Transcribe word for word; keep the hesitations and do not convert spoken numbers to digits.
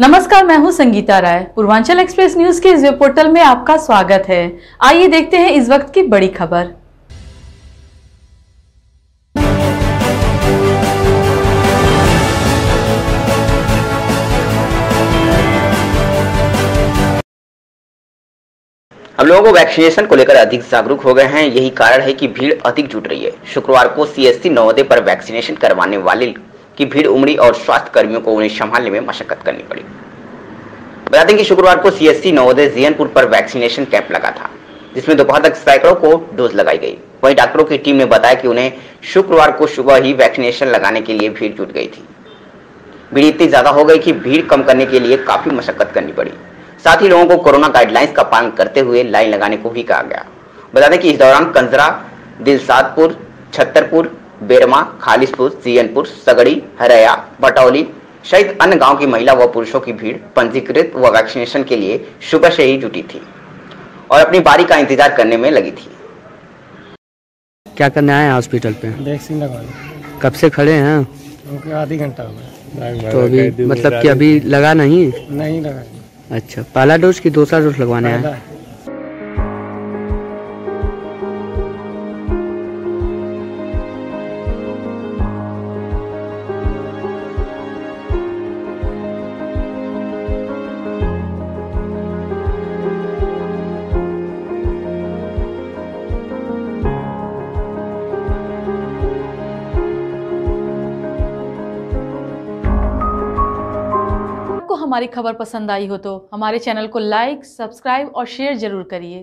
नमस्कार, मैं हूं संगीता राय। पूर्वांचल एक्सप्रेस न्यूज के इस वेब पोर्टल में आपका स्वागत है। आइए देखते हैं इस वक्त की बड़ी खबर। हम लोगों को वैक्सीनेशन को लेकर अधिक जागरूक हो गए हैं। यही कारण है कि भीड़ अधिक जुट रही है। शुक्रवार को सीएससी नवोदय पर वैक्सीनेशन करवाने वाले की भीड़ उमड़ी और स्वास्थ्य कर्मियों को उन्हें संभालने में मशक्कत करनी पड़ी। बता दें कि शुक्रवार को सीएससी नवोदय जीयनपुर पर वैक्सीनेशन कैंप लगा था, जिसमें दोपहर तक सैकड़ों को डोज लगाई गई। वहीं डॉक्टरों की टीम ने बताया कि उन्हें शुक्रवार को सुबह ही वैक्सीनेशन लगाने के लिए भीड़ जुट गई थी। भीड़ इतनी ज्यादा हो गई कि भीड़ कम करने के लिए काफी मशक्कत करनी पड़ी। साथ ही लोगों को कोरोना गाइडलाइंस का पालन करते हुए लाइन लगाने को भी कहा गया। बता दें कि इस दौरान कंजरा, दिलसादपुर, छतरपुर, बेरमा, खालिसपुर, जीयनपुर, सगड़ी, हरैया, भटौली सहित अन्य गांव की महिला व पुरुषों की भीड़ पंजीकृत व वैक्सीनेशन के लिए सुबह से ही जुटी थी और अपनी बारी का इंतजार करने में लगी थी। क्या करने आए हॉस्पिटल पे? वैक्सीन लगवाने। कब से खड़े हैं? आधी घंटा हो गया। तो अभी मतलब कि अभी लगा नहीं? नहीं लगा। अच्छा, पहला डोज की दूसरा डोज लगवाने आए। हमारी खबर पसंद आई हो तो हमारे चैनल को लाइक, सब्सक्राइब और शेयर जरूर करिए।